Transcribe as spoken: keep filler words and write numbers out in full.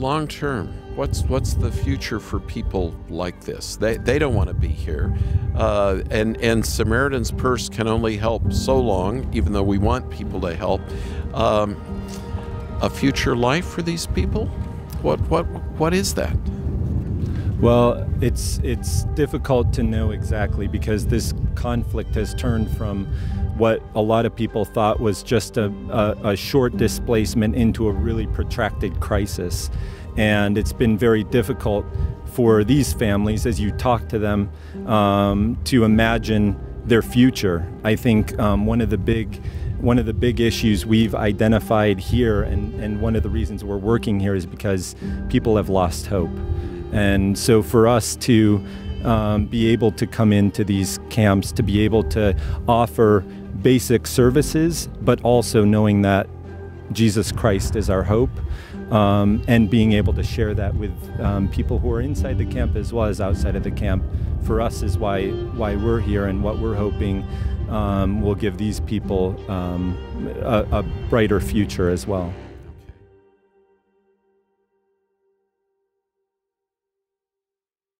long term, what's what's the future for people like this? They they don't want to be here, uh, and and Samaritan's Purse can only help so long. Even though we want people to help, um, a future life for these people, what what what is that? Well, it's it's difficult to know exactly, because this conflict has turned from what a lot of people thought was just a, a, a short displacement into a really protracted crisis. And it's been very difficult for these families, as you talk to them, um, to imagine their future. I think um, one of the big One of the big issues we've identified here, and, and one of the reasons we're working here, is because people have lost hope. And so for us to um, be able to come into these camps, to be able to offer basic services, but also knowing that Jesus Christ is our hope, um, and being able to share that with um, people who are inside the camp as well as outside of the camp, for us is why, why we're here, and what we're hoping um, will give these people um, a, a brighter future as well.